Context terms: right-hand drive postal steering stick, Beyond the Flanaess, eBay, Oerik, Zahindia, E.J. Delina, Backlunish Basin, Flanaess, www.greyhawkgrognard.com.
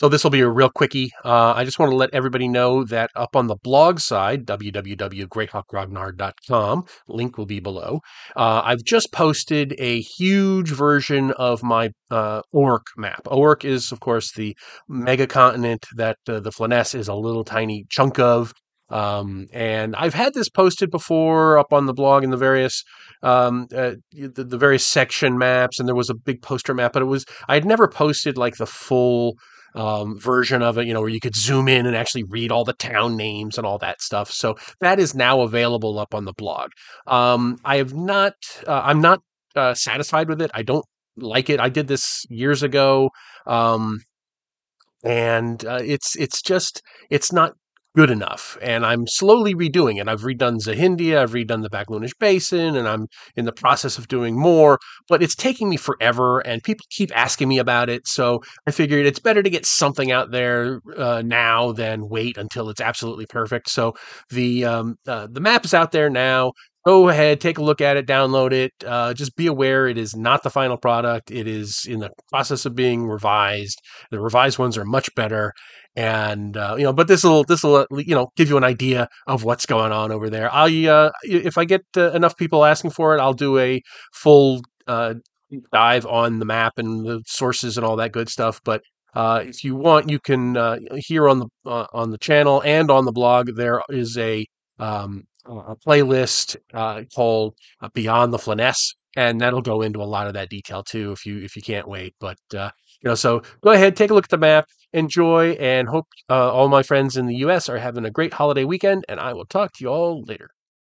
So this will be a real quickie. I just want to let everybody know that up on the blog side, www.greyhawkgrognard.com, link will be below, I've just posted a huge version of my Oerik map. Oerik is, of course, the mega continent that the Flanaess is a little tiny chunk of. And I've had this posted before up on the blog in the various the various section maps, and there was a big poster map, but it was, I had never posted like the full version of it, you know, where you could zoom in and actually read all the town names and all that stuff. So that is now available up on the blog. I have not, I'm not satisfied with it. I don't like it. I did this years ago, and it's just, it's not good enough. And I'm slowly redoing it. I've redone Zahindia, I've redone the Backlunish Basin, and I'm in the process of doing more, but it's taking me forever and people keep asking me about it. So I figured it's better to get something out there now than wait until it's absolutely perfect. So the map is out there now. Go ahead, take a look at it, download it. Just be aware it is not the final product. It is in the process of being revised. The revised ones are much better, and you know. But this will you know, give you an idea of what's going on over there. If I get enough people asking for it, I'll do a full dive on the map and the sources and all that good stuff. But if you want, you can here on the channel and on the blog there is a playlist called Beyond the Flanaess, and that'll go into a lot of that detail too if you can't wait. But you know, so go ahead, take a look at the map, enjoy, and hope all my friends in the US are having a great holiday weekend, and I will talk to you all later.